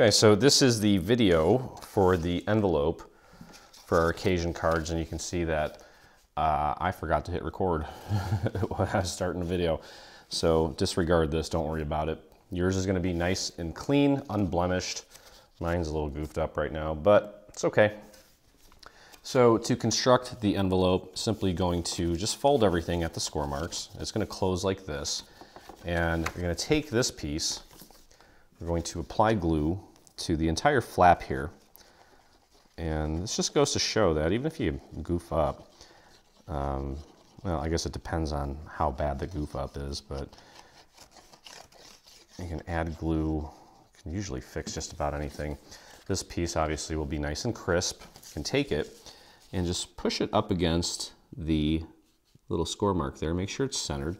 Okay, so this is the video for the envelope for our occasion cards, and you can see that I forgot to hit record when I was starting the video. So disregard this, don't worry about it. Yours is gonna be nice and clean, unblemished. Mine's a little goofed up right now, but it's okay. So to construct the envelope, simply going to just fold everything at the score marks. It's gonna close like this, and you're gonna take this piece. We're going to apply glue to the entire flap here. And this just goes to show that even if you goof up, well, I guess it depends on how bad the goof up is, but you can add glue, you can usually fix just about anything. This piece obviously will be nice and crisp. You can take it and just push it up against the little score mark there, make sure it's centered,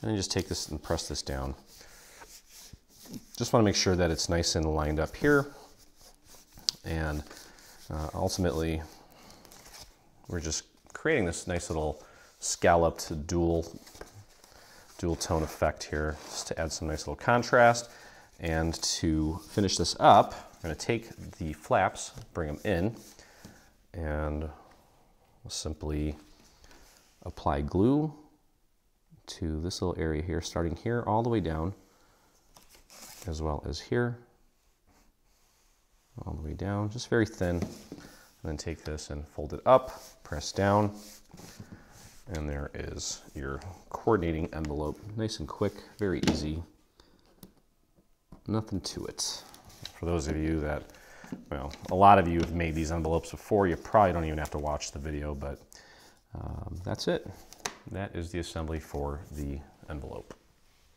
and then just take this and press this down. Just want to make sure that it's nice and lined up here, and ultimately we're just creating this nice little scalloped dual tone effect here, just to add some nice little contrast. And to finish this up, I'm going to take the flaps, bring them in, and we'll simply apply glue to this little area here, starting here all the way down, as well as here, all the way down, just very thin. And then take this and fold it up, press down, and there is your coordinating envelope. Nice and quick, very easy, nothing to it. For those of you that, well, a lot of you have made these envelopes before, you probably don't even have to watch the video, but that's it. That is the assembly for the envelope.